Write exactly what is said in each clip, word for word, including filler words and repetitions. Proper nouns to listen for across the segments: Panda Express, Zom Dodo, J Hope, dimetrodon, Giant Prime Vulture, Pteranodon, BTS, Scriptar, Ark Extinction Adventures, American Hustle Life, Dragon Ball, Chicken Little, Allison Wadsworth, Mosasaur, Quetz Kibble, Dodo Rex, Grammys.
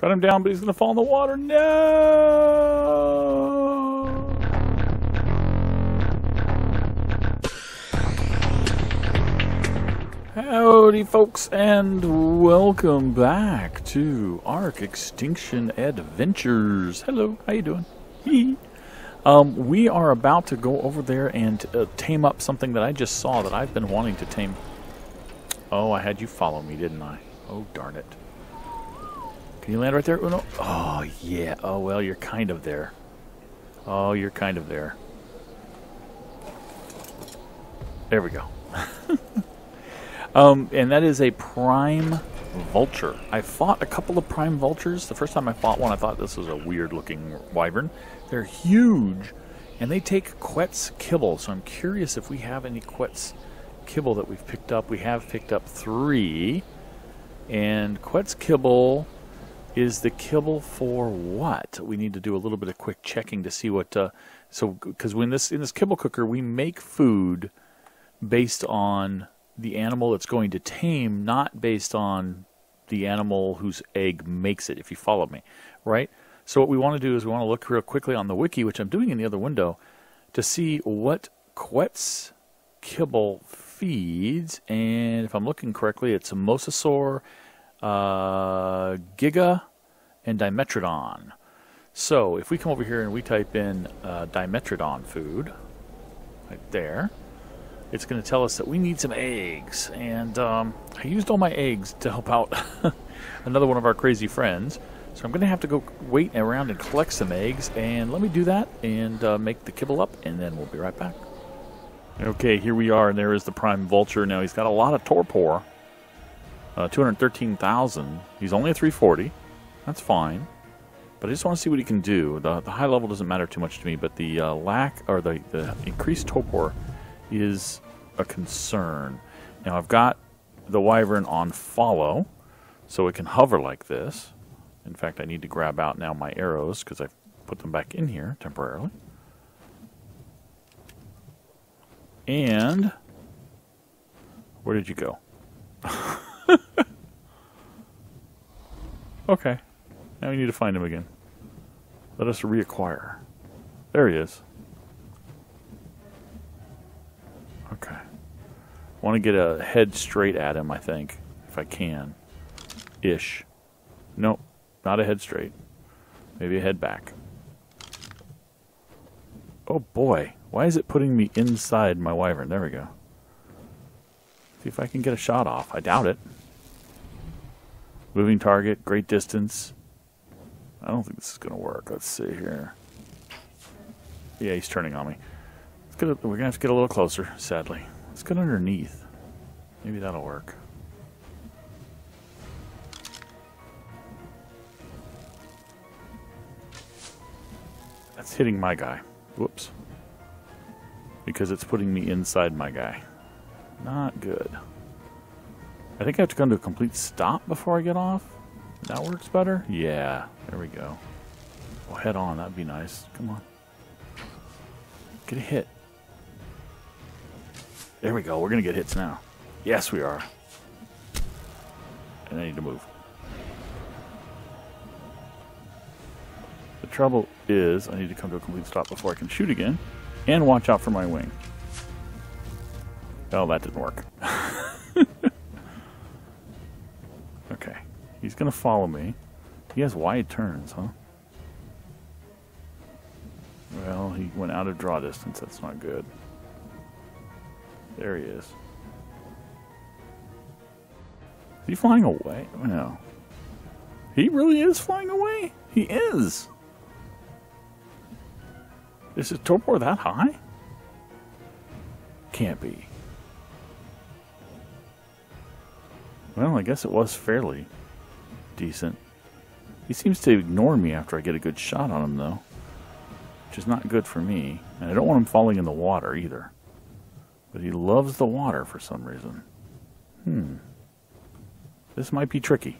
Got him down, but he's going to fall in the water. No! Howdy, folks, and welcome back to Ark Extinction Adventures. Hello, how you doing? Hee. Um, we are about to go over there and uh, tame up something that I just saw that I've been wanting to tame. Oh, I had you follow me, didn't I? Oh, darn it. Can you land right there, Uno? Oh, yeah. Oh, well, you're kind of there. Oh, you're kind of there. There we go. um, and that is a prime vulture. I fought a couple of prime vultures. The first time I fought one, I thought this was a weird-looking wyvern. They're huge, and they take Quetz Kibble, so I'm curious if we have any Quetz Kibble that we've picked up. We have picked up three, and Quetz Kibble is the kibble for what? We need to do a little bit of quick checking to see what, uh, so, because when this, in this kibble cooker, we make food based on the animal that's going to tame, not based on the animal whose egg makes it, if you follow me, right? So what we want to do is we want to look real quickly on the wiki, which I'm doing in the other window, to see what Quetz Kibble feeds, and if I'm looking correctly, it's a Mosasaur, Uh, Giga, and Dimetrodon. So if we come over here and we type in uh, Dimetrodon food, right there, it's going to tell us that we need some eggs. And um, I used all my eggs to help out another one of our crazy friends. So I'm going to have to go wait around and collect some eggs. And let me do that and uh, make the kibble up, and then we'll be right back. Okay, here we are, and there is the prime vulture. Now he's got a lot of torpor. Uh, two hundred thirteen thousand. He's only a three forty. That's fine. But I just want to see what he can do. The, the high level doesn't matter too much to me, but the uh, lack or the, the increased torpor is a concern. Now I've got the wyvern on follow, so it can hover like this. In fact, I need to grab out now my arrows because I've put them back in here temporarily. And where did you go? Okay, now we need to find him again. Let us reacquire. There he is. Okay. Want to get a head straight at him, I think, if I can. Ish. Nope, not a head straight. Maybe a head back. Oh boy, why is it putting me inside my wyvern? There we go. See if I can get a shot off. I doubt it. Moving target, great distance. I don't think this is going to work. Let's see here. Yeah, he's turning on me. Let's get a, we're going to have to get a little closer, sadly. Let's get underneath. Maybe that'll work. That's hitting my guy. Whoops. Because it's putting me inside my guy. Not good. I think I have to come to a complete stop before I get off. That works better? Yeah, there we go. Well, head on, that'd be nice. Come on. Get a hit. There we go, we're gonna get hits now. Yes, we are. And I need to move. The trouble is, I need to come to a complete stop before I can shoot again. And watch out for my wing. Oh, that didn't work. Okay. He's going to follow me. He has wide turns, huh? Well, he went out of draw distance. That's not good. There he is. Is he flying away? No. He really is flying away? He is! Is his torpor that high? Can't be. Well, I guess it was fairly decent. He seems to ignore me after I get a good shot on him, though. Which is not good for me. And I don't want him falling in the water, either. But he loves the water for some reason. Hmm. This might be tricky.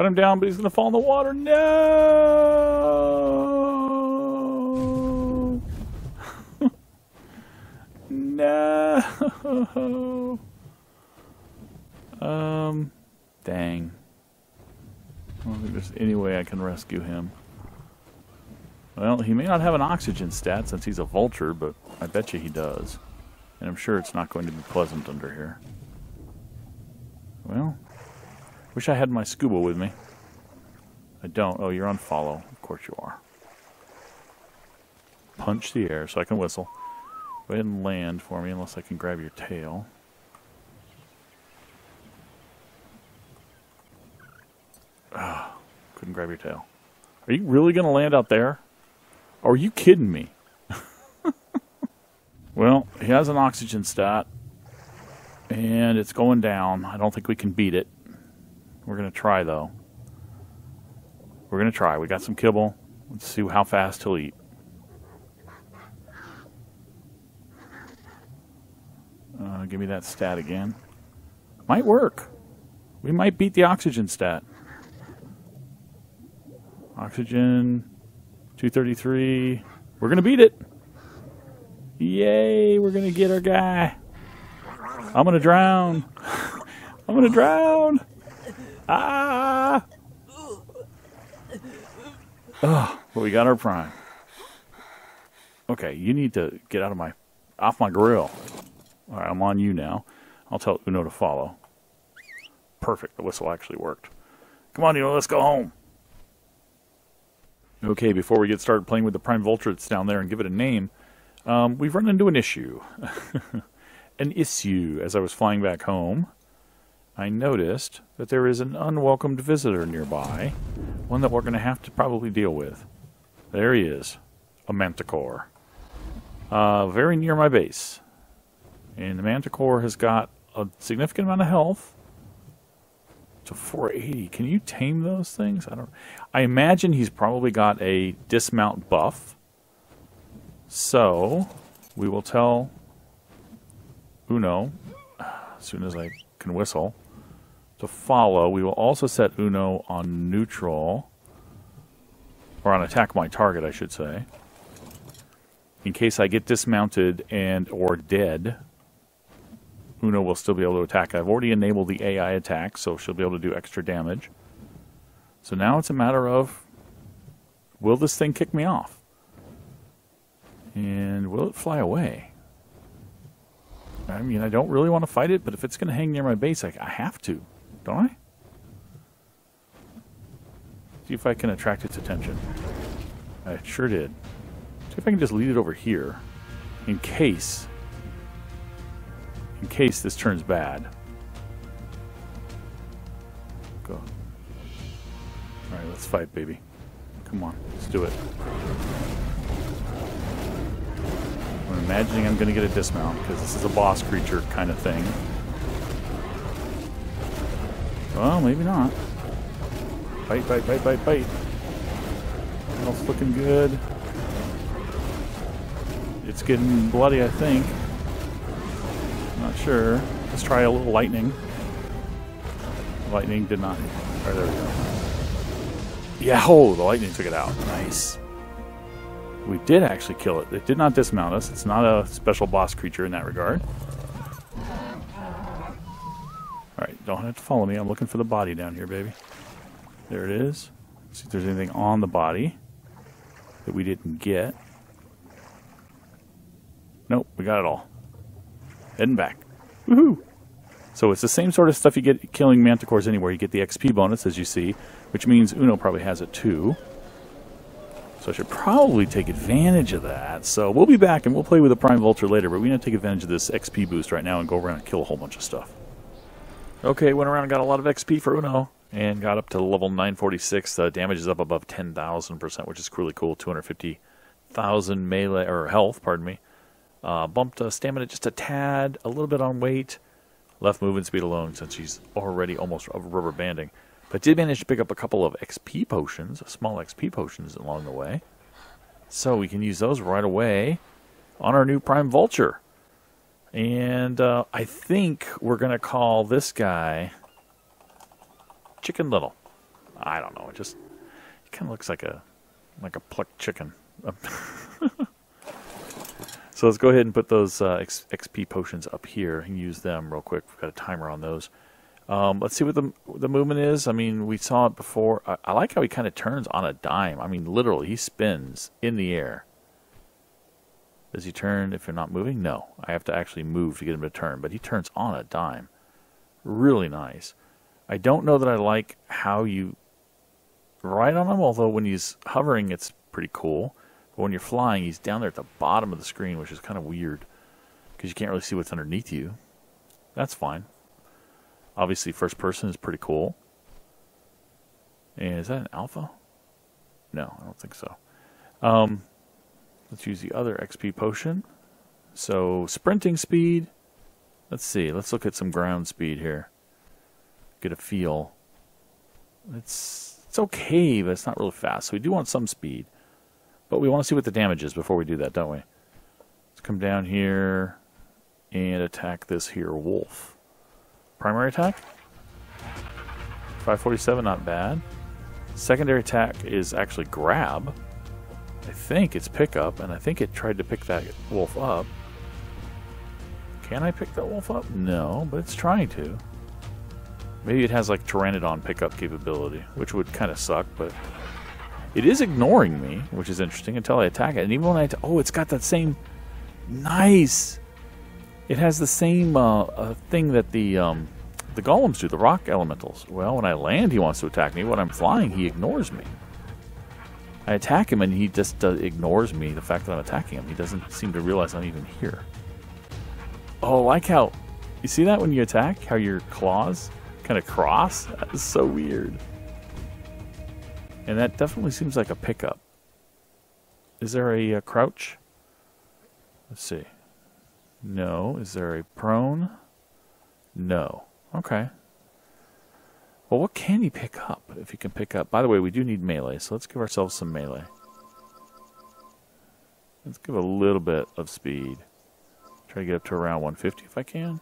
Cut him down, but he's gonna fall in the water. No! No! Um, dang. I don't think there's any way I can rescue him. Well, he may not have an oxygen stat since he's a vulture, but I bet you he does. And I'm sure it's not going to be pleasant under here. Well, wish I had my scuba with me. I don't. Oh, you're on follow. Of course you are. Punch the air so I can whistle. Go ahead and land for me unless I can grab your tail. Ah, couldn't grab your tail. Are you really going to land out there? Or are you kidding me? Well, he has an oxygen stat. And it's going down. I don't think we can beat it. We're going to try, though. We're going to try. We got some kibble. Let's see how fast he'll eat. Uh, give me that stat again. Might work. We might beat the oxygen stat. Oxygen, two thirty-three. We're going to beat it. Yay, we're going to get our guy. I'm going to drown. I'm going to drown. Ah! Oh, but we got our prime. Okay, you need to get out of my, off my grill. All right, I'm on you now. I'll tell Uno to follow. Perfect, the whistle actually worked. Come on, Uno, let's go home. Okay, before we get started playing with the prime vulture that's down there and give it a name, um, we've run into an issue. An issue. As I was flying back home, I noticed that there is an unwelcomed visitor nearby, one that we're going to have to probably deal with. There he is, a manticore, uh, very near my base. And the manticore has got a significant amount of health. To four eighty. Can you tame those things? I don't. I imagine he's probably got a dismount buff. So we will tell Uno as soon as I can whistle to follow. We will also set Uno on neutral, or on attack my target, I should say, in case I get dismounted and or dead. Uno will still be able to attack. I've already enabled the A I attack, so she'll be able to do extra damage. So now it's a matter of, will this thing kick me off? And will it fly away? I mean, I don't really want to fight it, but if it's going to hang near my base, I, I have to, don't I? See if I can attract its attention. I sure did. See if I can just lead it over here, in case... in case this turns bad. Go. All right, let's fight, baby. Come on, let's do it. I'm imagining I'm gonna get a dismount because this is a boss creature kind of thing. Well, maybe not. Bite, bite, bite, bite, bite. Health's looking good. It's getting bloody, I think. Not sure. Let's try a little lightning. Lightning did not. Alright, there we go. Yeah, oh, the lightning took it out. Nice. We did actually kill it. It did not dismount us. It's not a special boss creature in that regard. Alright, don't have to follow me. I'm looking for the body down here, baby. There it is. Let's see if there's anything on the body that we didn't get. Nope, we got it all. Heading back. Woohoo! So it's the same sort of stuff you get killing manticores anywhere. You get the X P bonus, as you see, which means Uno probably has it too. So I should probably take advantage of that. So we'll be back and we'll play with the prime vulture later, but we're going to take advantage of this X P boost right now and go around and kill a whole bunch of stuff. Okay, went around and got a lot of X P for Uno and got up to level nine forty-six. The damage is up above ten thousand percent, which is really cool. two hundred fifty thousand melee, or health, pardon me. Uh, bumped uh, stamina just a tad, a little bit on weight. Left movement speed alone since she's already almost rubber banding. But did manage to pick up a couple of X P potions, small X P potions along the way. So we can use those right away on our new prime vulture. And uh, I think we're going to call this guy Chicken Little. I don't know. It just it kind of looks like a like a plucked chicken. So let's go ahead and put those uh, X P potions up here and use them real quick. We've got a timer on those. Um, let's see what the the movement is. I mean, we saw it before. I, I like how he kind of turns on a dime. I mean, literally, he spins in the air. Does he turn if you're not moving? No. I have to actually move to get him to turn, but he turns on a dime. Really nice. I don't know that I like how you ride on him, although when he's hovering, it's pretty cool. But when you're flying, he's down there at the bottom of the screen, which is kind of weird because you can't really see what's underneath you. That's fine. Obviously, first person is pretty cool. And is that an alpha? No, I don't think so. Um... Let's use the other X P potion. So, sprinting speed. Let's see. Let's look at some ground speed here. Get a feel. It's, it's okay, but it's not really fast. So we do want some speed. But we want to see what the damage is before we do that, don't we? Let's come down here and attack this here wolf. Primary attack? five forty-seven, not bad. Secondary attack is actually grab. I think it's pickup, and I think it tried to pick that wolf up. Can I pick that wolf up? No, but it's trying to. Maybe it has like Pteranodon pickup capability, which would kind of suck, but it is ignoring me, which is interesting, until I attack it. And even when I attack, oh, it's got that same, nice! It has the same uh, uh, thing that the, um, the golems do, the rock elementals. Well, when I land, he wants to attack me. When I'm flying, he ignores me. I attack him and he just uh, ignores me, the fact that I'm attacking him. He doesn't seem to realize I'm even here. Oh, I like how... You see that when you attack? How your claws kind of cross? That is so weird. And that definitely seems like a pickup. Is there a uh, crouch? Let's see. No. Is there a prone? No. Okay. Well, what can he pick up, if he can pick up? By the way, we do need melee, so let's give ourselves some melee. Let's give a little bit of speed. Try to get up to around one fifty if I can.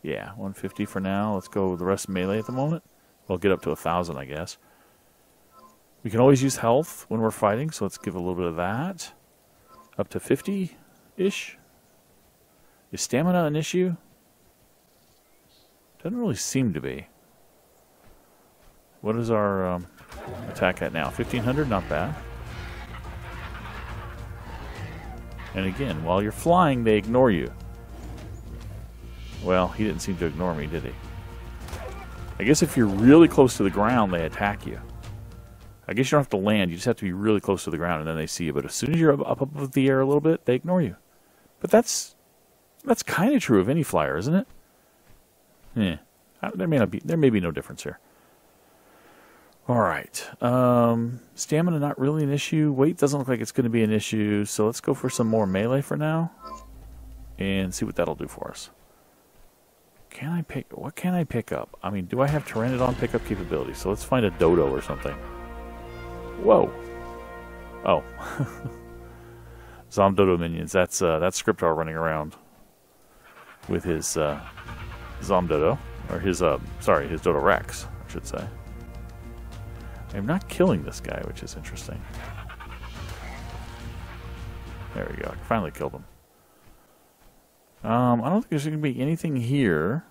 Yeah, one fifty for now. Let's go with the rest of melee at the moment. We'll get up to one thousand, I guess. We can always use health when we're fighting, so let's give a little bit of that. Up to fifty-ish. Is stamina an issue? Doesn't really seem to be. What is our um, attack at now? fifteen hundred? Not bad. And again, while you're flying, they ignore you. Well, he didn't seem to ignore me, did he? I guess if you're really close to the ground, they attack you. I guess you don't have to land. You just have to be really close to the ground, and then they see you. But as soon as you're up above the air a little bit, they ignore you. But that's, that's kind of true of any flyer, isn't it? Yeah, there may not be. There may be no difference here. All right, um, stamina not really an issue. Weight doesn't look like it's going to be an issue, so let's go for some more melee for now, and see what that'll do for us. Can I pick? What can I pick up? I mean, do I have Pteranodon pickup capability? So let's find a dodo or something. Whoa! Oh, Zom Dodo minions. That's uh, that's Scriptar running around with his. Uh, Zom Dodo, or his, uh, sorry, his Dodo Rex, I should say. I'm not killing this guy, which is interesting. There we go, I finally killed him. Um, I don't think there's going to be anything here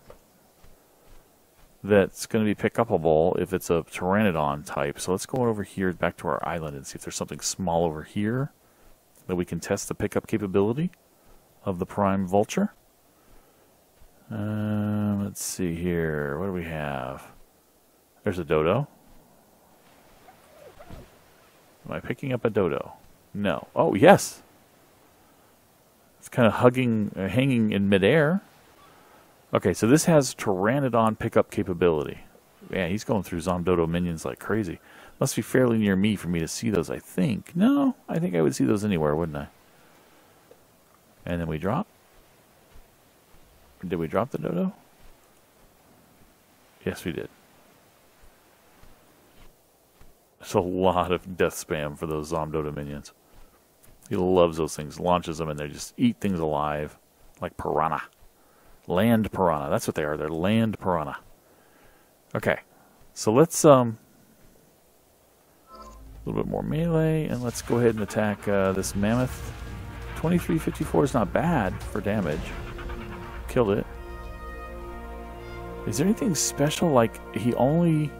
that's going to be pick-upable if it's a Pteranodon type. So let's go over here back to our island and see if there's something small over here that we can test the pickup capability of the Prime Vulture. Um, let's see here. What do we have? There's a dodo. Am I picking up a dodo? No. Oh, yes! It's kind of hugging, uh, hanging in midair. Okay, so this has Pteranodon pickup capability. Man, he's going through Zom Dodo minions like crazy. Must be fairly near me for me to see those, I think. No, I think I would see those anywhere, wouldn't I? And then we drop. Did we drop the dodo? Yes, we did. That's a lot of death spam for those Zom Dodo minions. He loves those things, launches them, and they just eat things alive like piranha. Land piranha. That's what they are. They're land piranha. Okay. So let's um a little bit more melee, and let's go ahead and attack uh, this mammoth. twenty-three fifty-four is not bad for damage. Killed it. Is there anything special? Like, he only...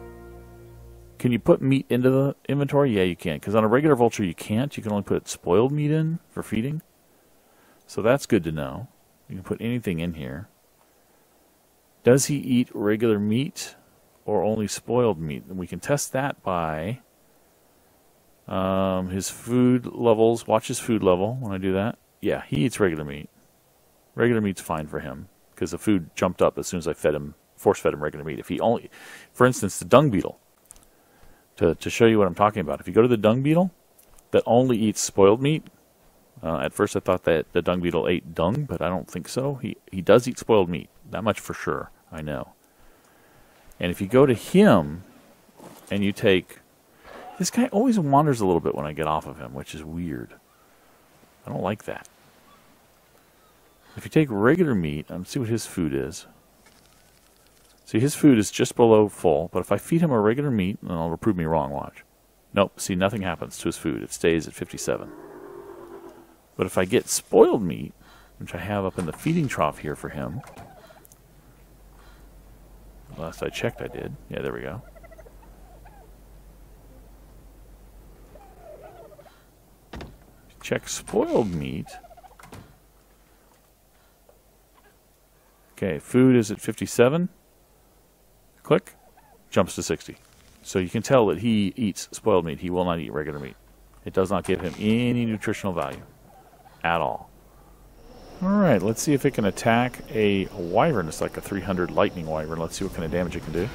Can you put meat into the inventory? Yeah, you can. Because on a regular vulture, you can't. You can only put spoiled meat in for feeding. So that's good to know. You can put anything in here. Does he eat regular meat or only spoiled meat? And we can test that by um, his food levels. Watch his food level when I do that. Yeah, he eats regular meat. Regular meat's fine for him because the food jumped up as soon as I fed him, force fed him regular meat. If he only, for instance, the dung beetle. To, to show you what I'm talking about. If you go to the dung beetle that only eats spoiled meat, uh, at first I thought that the dung beetle ate dung, but I don't think so. He, he does eat spoiled meat. That much for sure, I know. And if you go to him and you take... This guy always wanders a little bit when I get off of him, which is weird. I don't like that. If you take regular meat, let's see what his food is. See, his food is just below full, but if I feed him a regular meat, and it'll prove me wrong, watch. Nope, see, nothing happens to his food. It stays at fifty-seven. But if I get spoiled meat, which I have up in the feeding trough here for him, last I checked I did. Yeah, there we go. Check spoiled meat. Okay, food is at fifty-seven. Click, jumps to sixty. So you can tell that he eats spoiled meat. He will not eat regular meat. It does not give him any nutritional value at all. All right, let's see if it can attack a wyvern. It's like a three hundred lightning wyvern. Let's see what kind of damage it can do.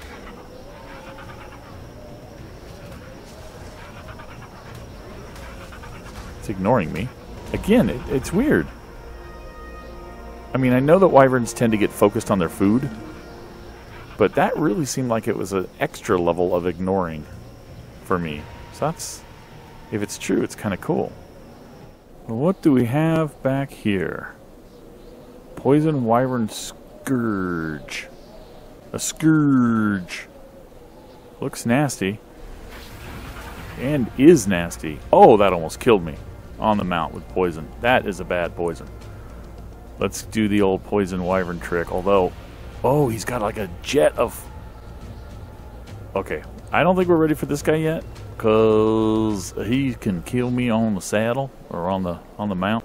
It's ignoring me. Again, it, it's weird. I mean, I know that wyverns tend to get focused on their food, but that really seemed like it was an extra level of ignoring for me. So that's, if it's true, it's kind of cool. Well, what do we have back here? Poison Wyvern Scourge. A Scourge. Looks nasty. And is nasty. Oh, that almost killed me on the mount with poison. That is a bad poison. Let's do the old Poison Wyvern trick, although... Oh, he's got like a jet of... Okay, I don't think we're ready for this guy yet, because he can kill me on the saddle, or on the on the mount.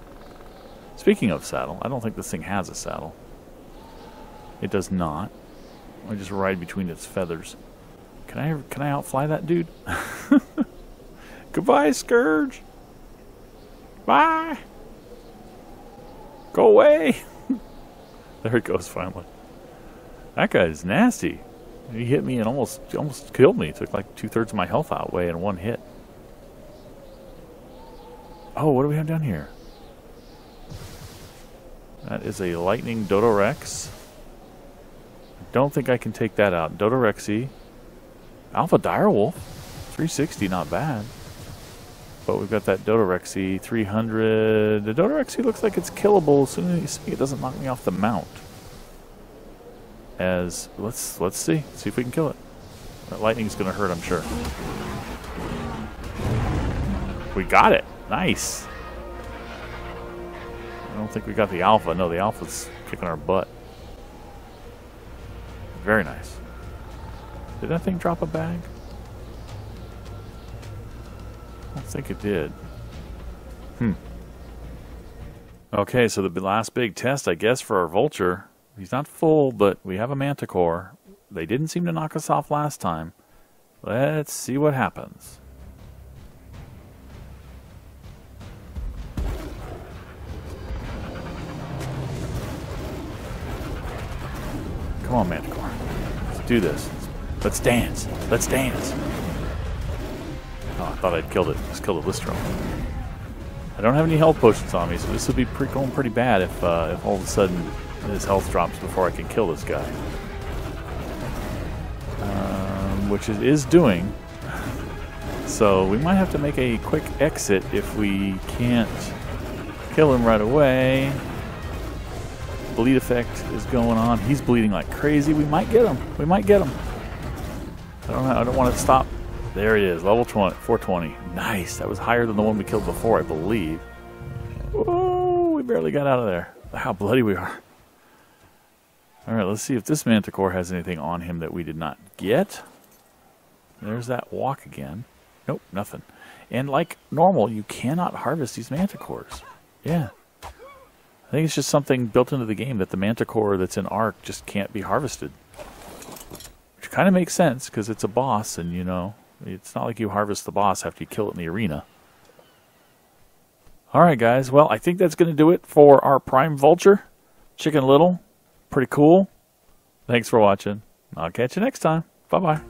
Speaking of saddle, I don't think this thing has a saddle. It does not. I just ride between its feathers. Can I, can I outfly that dude? Goodbye, Scourge! Bye! Go away! There it goes, finally. That guy is nasty. He hit me and almost almost killed me. It took like two-thirds of my health away in one hit. Oh, what do we have down here? That is a lightning Dodo Rex. I don't think I can take that out. Dodo Rexy. Alpha Direwolf. three sixty, not bad. But we've got that Dodo Rexy. three hundred. The Dodo Rexy looks like it's killable as soon as you see it doesn't knock me off the mount. As let's let's see see if we can kill it. That lightning's gonna hurt, I'm sure. We got it. Nice. I don't think we got the alpha. No, the alpha's kicking our butt. Very nice. Did that thing drop a bag? I don't think it did. Hmm. Okay, so the last big test, I guess, for our vulture. He's not full, but we have a manticore. They didn't seem to knock us off last time. Let's see what happens. Come on, manticore. Let's do this. Let's dance. Let's dance. Oh, I thought I'd killed it. Just killed a listro. I don't have any health potions on me, so this would be pretty, going pretty bad if, uh, if all of a sudden... his health drops before I can kill this guy. Um, which it is doing. So we might have to make a quick exit if we can't kill him right away. Bleed effect is going on. He's bleeding like crazy. We might get him. We might get him. I don't know, I don't want to stop. There he is, level four twenty. Nice, that was higher than the one we killed before, I believe. Whoa, we barely got out of there. How bloody we are. Alright, let's see if this manticore has anything on him that we did not get. There's that walk again. Nope, nothing. And like normal, you cannot harvest these manticores. Yeah. I think it's just something built into the game that the manticore that's in Ark just can't be harvested. Which kind of makes sense, because it's a boss, and you know, it's not like you harvest the boss after you kill it in the arena. Alright guys, well I think that's going to do it for our Prime Vulture. Chicken Little. Pretty cool. Thanks for watching. I'll catch you next time. Bye-bye.